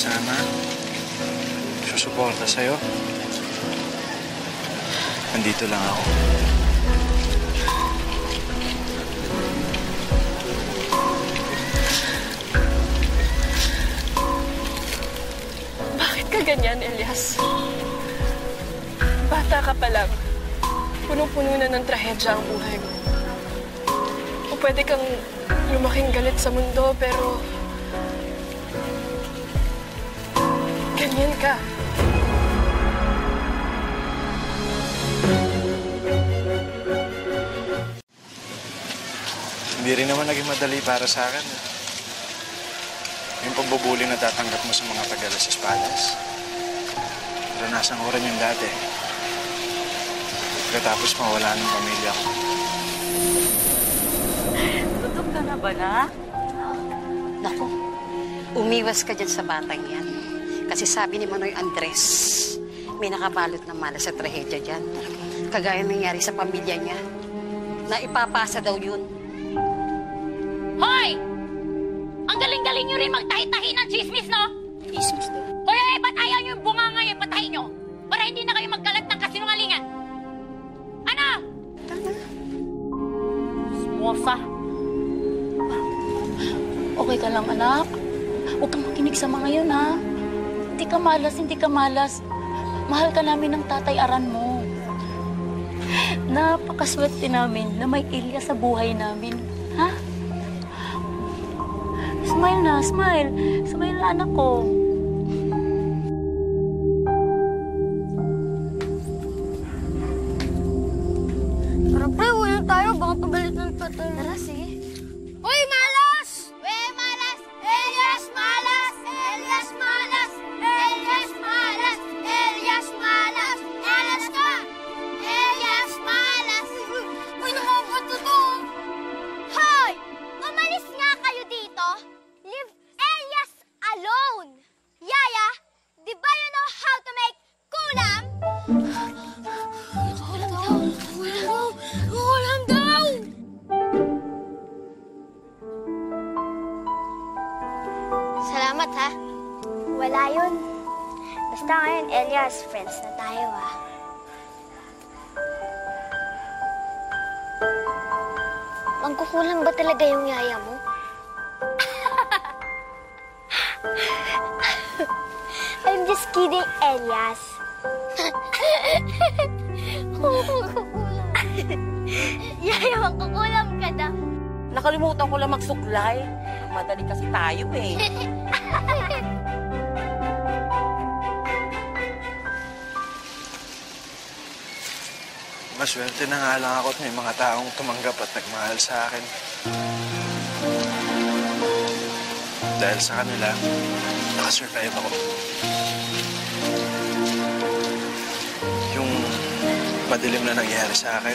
kasama, susuporta sa'yo. Nandito lang ako. Bakit ka ganyan, Elias? Bata ka pa lang. Punong-puno na ng trahedya ang buhay mo. O pwede kang lumaking galit sa mundo, pero... ganyan ka. Hindi rin naman naging madali para sa akin. Yung pambubuli na tatanggap mo sa mga tagalas sa espadas, naranasan ko rin yung dati. Katapos mawala ng pamilya ko. Tutok ka na ba na? Naku, umiwas ka dyan sa batang yan. Kasi sabi ni Manoy Andres, may nakabalot na mala sa trahedya dyan. Kagaya nangyari sa pamilya niya. Naipapasa daw yun. Hoy! Ang galing-galing nyo rin magtahi-tahi ng chismis, no? Chismis daw. Hoy, ay, ba't ayaw nyo yung bunga ngayon, patahin nyo? Para hindi na kayo magkalat ng kasinungalingan. Mofa. Okay ka lang, anak? Huwag kang makinig sa mga yun, ha? Hindi ka malas, hindi ka malas. Mahal ka namin ng tatay Aran mo. Napakaswerte namin na may Ilya sa buhay namin, ha? Smile na, smile. Smile na, anak ko. Tara, sige. Uy, malas! Uy, malas! Elias, malas! Elias, malas! Elias, malas! Elias, malas! Malas ka! Elias, malas! Uy, nakabato to! Hoy! Umalis nga kayo dito! Leave Elias alone! Yaya, di ba you know how to make kulam? Salamat, ha? Wala yun. Basta ngayon, Elias, friends na tayo, ha? Magkukulang ba talaga yung yaya mo? I'm just kidding, Elias. Yaya, magkukulang ka na. Nakalimutan ko lang magsuklay. Madali kasi tayo, eh. Maswerte na nga lang ako at may mga taong tumanggap at nagmahal sa akin. Dahil sa kanila, nakasurvive ako. Yung madilim na nangyari sa akin,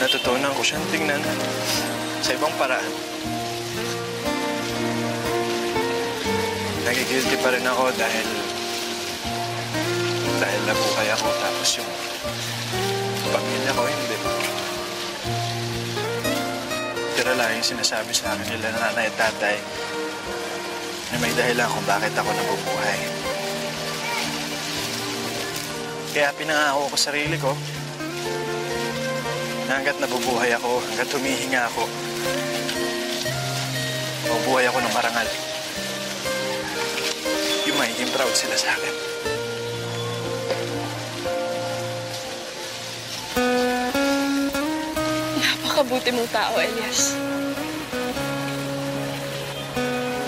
natutunan ko siyang tingnan sa ibang paraan. Nagigilty pa rin ako dahil nabukay ako, tapos yung pamilya ko hindi. Tira lang yung sinasabi sa akin nila na nanay at tatay na may dahilan kung bakit ako nabubuhay. Kaya pinangako ko sarili ko hanggat nabubuhay ako, hanggat humihinga ako, mabubuhay ako ng marangal. Yung magiging proud sila sa akin. Napakabuti mong tao, Elias.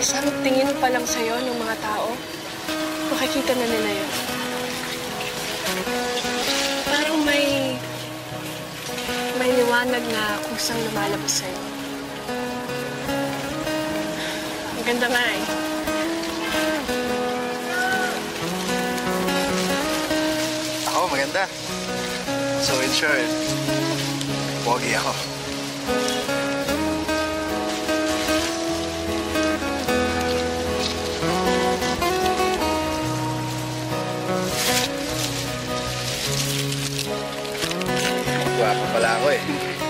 Isang tingin pa lang sa'yo ng mga tao, makikita na nila yun. Parang may liwanag na kusang lumalabas sa'yo. Ang ganda nga, eh. Ako, maganda. So in short, pogi ako. Wala pa pala ako, eh.